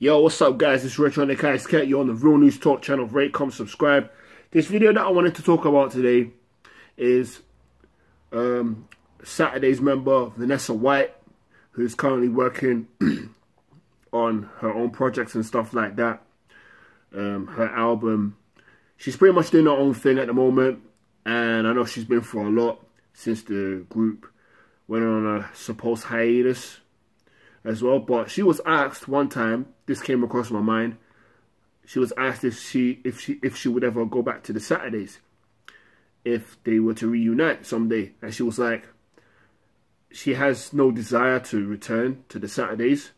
Yo, what's up guys, it's Rich on the KSK, you're on the Real News Talk channel, rate, comment, subscribe. This video that I wanted to talk about today is Saturdays member Vanessa White, who's currently working on her own projects and stuff like that, her album. She's pretty much doing her own thing at the moment, and I know she's been through a lot since the group went on a supposed hiatus as well. But she was asked one time, this came across my mind, she was asked if she would ever go back to the Saturdays if they were to reunite someday, and she was like, she has no desire to return to the Saturdays,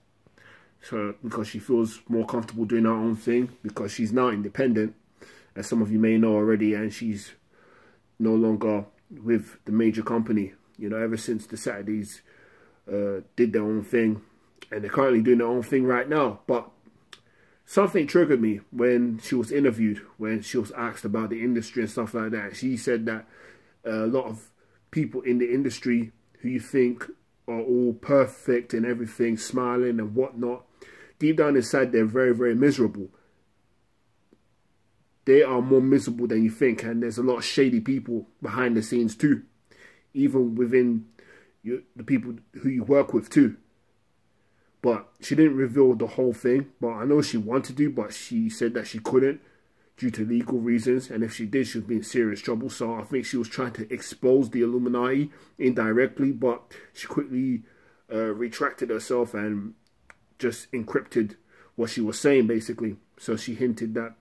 so because she feels more comfortable doing her own thing, because she's now independent, as some of you may know already, and she's no longer with the major company, you know, ever since the Saturdays did their own thing. And they're currently doing their own thing right now. But something triggered me when she was interviewed, when she was asked about the industry and stuff like that. She said that a lot of people in the industry who you think are all perfect and everything, smiling and whatnot, deep down inside they're very, very miserable. They are more miserable than you think. And there's a lot of shady people behind the scenes too, even within the people who you work with too. But she didn't reveal the whole thing, but I know she wanted to, but she said that she couldn't due to legal reasons, and if she did, she would be in serious trouble. So I think she was trying to expose the Illuminati indirectly, but she quickly retracted herself and just encrypted what she was saying basically. So she hinted that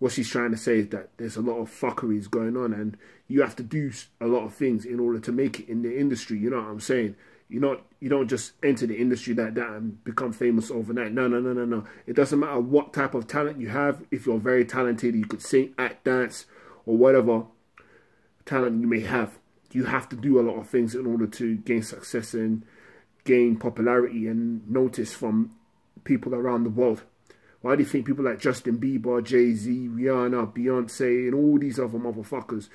what she's trying to say is that there's a lot of fuckeries going on, and you have to do a lot of things in order to make it in the industry. You know what I'm saying? You don't just enter the industry like that and become famous overnight. No, no, no, no, no. It doesn't matter what type of talent you have. If you're very talented, you could sing, act, dance, or whatever talent you may have. You have to do a lot of things in order to gain success and gain popularity and notice from people around the world. Why do you think people like Justin Bieber, Jay-Z, Rihanna, Beyonce, and all these other motherfuckers,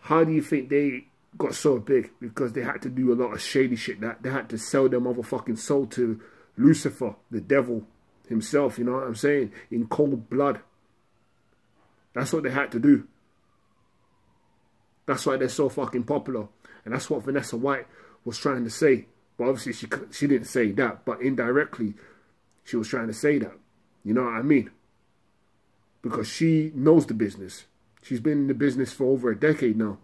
how do you think they got so big? Because they had to do a lot of shady shit. That they had to sell their motherfucking soul to Lucifer, the devil himself, you know what I'm saying? In cold blood. That's what they had to do. That's why they're so fucking popular. And that's what Vanessa White was trying to say. But obviously she didn't say that, but indirectly she was trying to say that. You know what I mean? Because she knows the business. She's been in the business for over a decade now.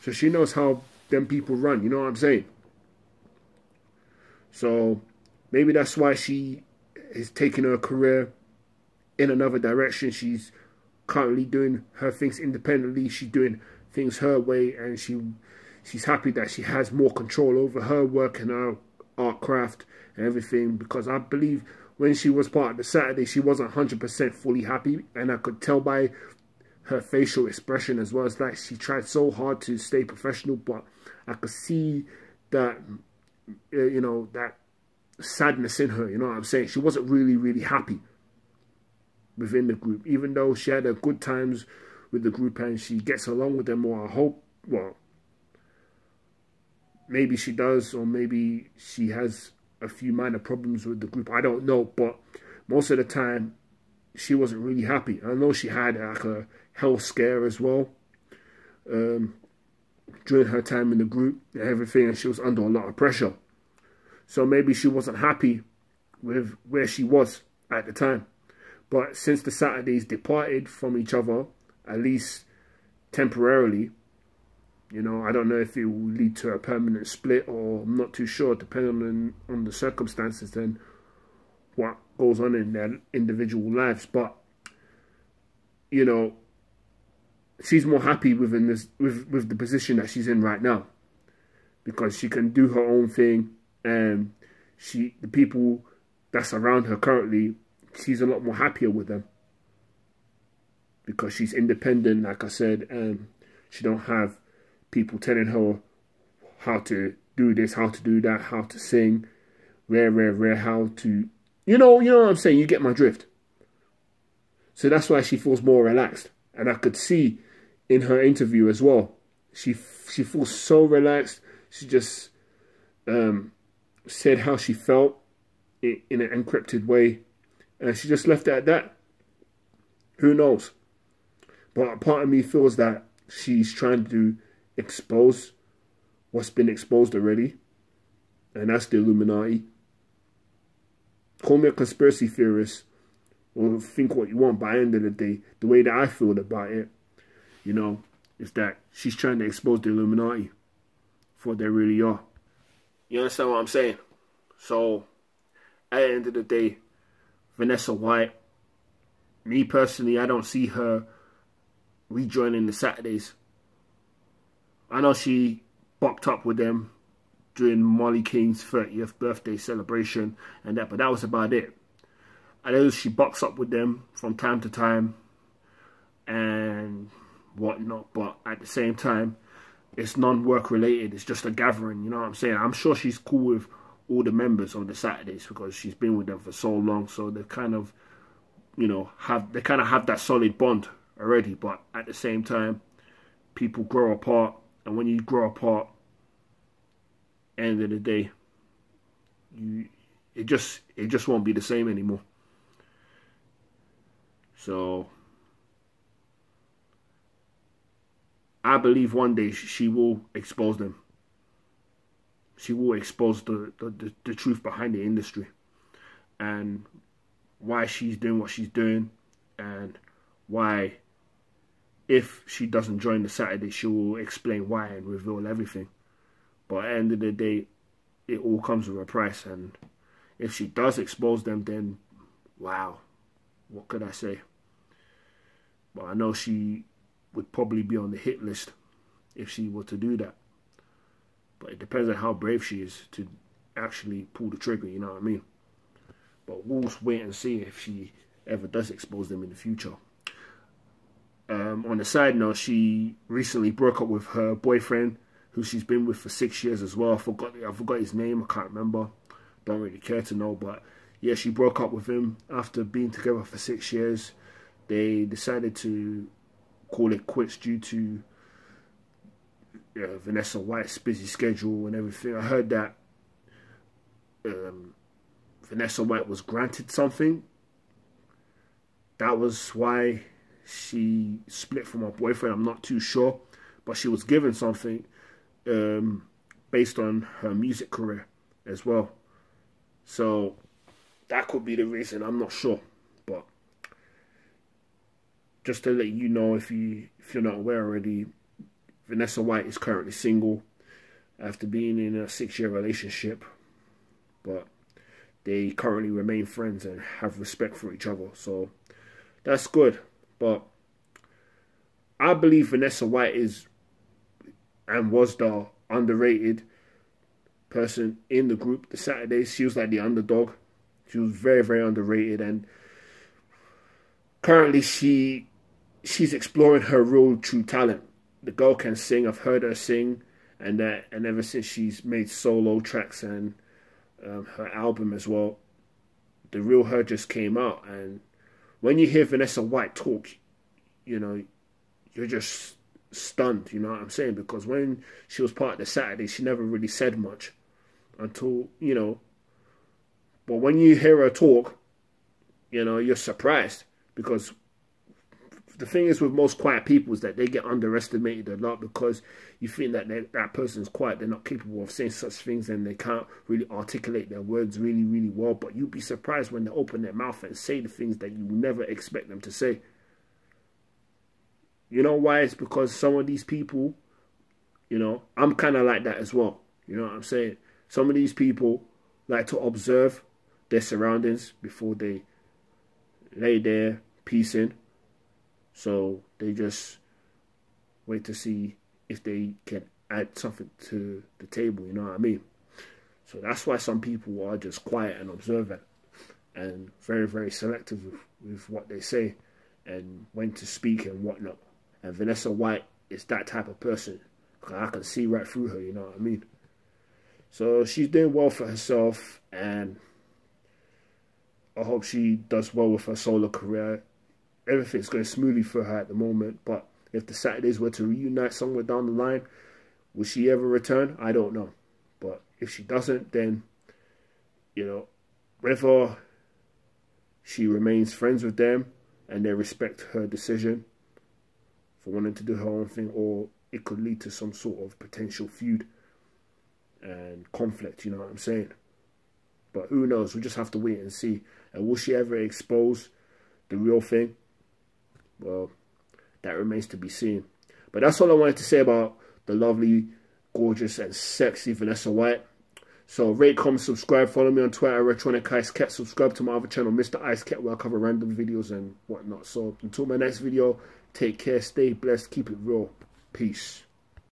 So she knows how them people run. You know what I'm saying? So maybe that's why she is taking her career in another direction. She's currently doing her things independently. She's doing things her way. And she's happy that she has more control over her work and her art craft and everything. Because I believe when she was part of the Saturday, she wasn't 100% fully happy. And I could tell by her facial expression as well. It's like she tried so hard to stay professional, but I could see that, you know, that sadness in her. You know what I'm saying? She wasn't really, really happy within the group. Even though she had her good times with the group and she gets along with them, or I hope, well, maybe she does, or maybe she has a few minor problems with the group, I don't know, but most of the time she wasn't really happy. I know she had like a health scare as well during her time in the group and everything, and she was under a lot of pressure, so maybe she wasn't happy with where she was at the time. But since the Saturdays departed from each other, at least temporarily, you know, I don't know if it will lead to a permanent split, or I'm not too sure, depending on the circumstances and what goes on in their individual lives. But, you know, she's more happy within this, with the position that she's in right now, because she can do her own thing, and the people that's around her currently, she's a lot more happier with them, because she's independent, like I said, and she don't have people telling her how to do this, how to do that, how to sing, how to, you know what I'm saying? You get my drift. So that's why she feels more relaxed. And I could see in her interview as well, she feels so relaxed. She just said how she felt in an encrypted way, and she just left it at that. Who knows? But a part of me feels that she's trying to expose what's been exposed already, and that's the Illuminati. Call me a conspiracy theorist or think what you want, by the end of the day, the way that I feel about it, you know, is that she's trying to expose the Illuminati for what they really are. You understand what I'm saying? So, at the end of the day, Vanessa White, me personally, I don't see her rejoining the Saturdays. I know she bucked up with them during Marley King's 30th birthday celebration and that, but that was about it. I know she bucks up with them from time to time and whatnot, but at the same time, it's non-work related. It's just a gathering, you know what I'm saying? I'm sure she's cool with all the members of the Saturdays because she's been with them for so long, so they kind of, you know, have that solid bond already. But at the same time, people grow apart, and when you grow apart, end of the day, it just won't be the same anymore. So I believe one day she will expose them. She will expose the truth behind the industry and why she's doing what she's doing, and why, if she doesn't join the Saturday, she will explain why and reveal everything. But at the end of the day, it all comes with a price, and if she does expose them, then wow, what could I say? But I know she would probably be on the hit list if she were to do that. But it depends on how brave she is to actually pull the trigger, you know what I mean? But we'll wait and see if she ever does expose them in the future. On the side note, she recently broke up with her boyfriend, who she's been with for 6 years as well. I forgot his name, I can't remember. Don't really care to know, but yeah, she broke up with him after being together for 6 years. They decided to call it quits due to Vanessa White's busy schedule and everything. I heard that Vanessa White was granted something. That was why she split from her boyfriend. I'm not too sure, but she was given something based on her music career as well. So that could be the reason. I'm not sure, but just to let you know, if you're not aware already, Vanessa White is currently single after being in a 6-year relationship, but they currently remain friends and have respect for each other, so that's good. But I believe Vanessa White is and was the underrated person in the group, the Saturdays. She was like the underdog. She was very, very underrated, and currently she's exploring her real true talent. The girl can sing. I've heard her sing, and ever since she's made solo tracks and her album as well, the real her just came out. And when you hear Vanessa White talk, you know, you're just stunned. You know what I'm saying? Because when she was part of the Saturday, she never really said much until, you know. But when you hear her talk, you know, you're surprised, because the thing is with most quiet people is that they get underestimated a lot, because you think that that person's quiet, they're not capable of saying such things, and they can't really articulate their words really, really well. But you'd be surprised when they open their mouth and say the things that you never expect them to say. You know why? It's because some of these people, you know, I'm kind of like that as well. You know what I'm saying? Some of these people like to observe their surroundings before they lay their piece in. So they just wait to see if they can add something to the table, you know what I mean? So that's why some people are just quiet and observant and very, very selective with what they say and when to speak and whatnot. And Vanessa White is that type of person. I can see right through her, you know what I mean? So she's doing well for herself, and I hope she does well with her solo career. Everything's going smoothly for her at the moment, but if the Saturdays were to reunite somewhere down the line, will she ever return? I don't know. But if she doesn't, then, you know, whether She remains friends with them and they respect her decision for wanting to do her own thing, or it could lead to some sort of potential feud and conflict, you know what I'm saying? But who knows, we'll just have to wait and see. And will she ever expose the real thing? Well, that remains to be seen. But that's all I wanted to say about the lovely, gorgeous and sexy Vanessa White. So rate, comment, subscribe, follow me on Twitter, @Retronic IceCat. Subscribe to my other channel, Mr. Ice Cat, where I cover random videos and whatnot. So until my next video, take care, stay blessed, keep it real. Peace.